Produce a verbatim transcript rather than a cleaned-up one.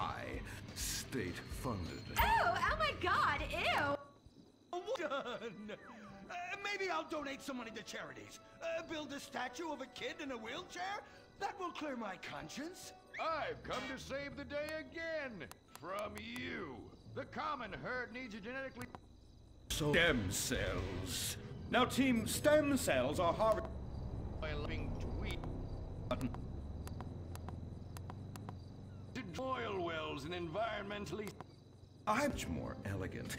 high, state funded. Oh, oh my God, ew! Done. Uh, maybe I'll donate some money to charities. Uh, build a statue of a kid in a wheelchair? That will clear my conscience. I've come to save the day again from you. The common herd needs a genetically... So stem cells. Now, team, stem cells are harvested by loving tweet button. Oil wells and environmentally... I'm much more elegant.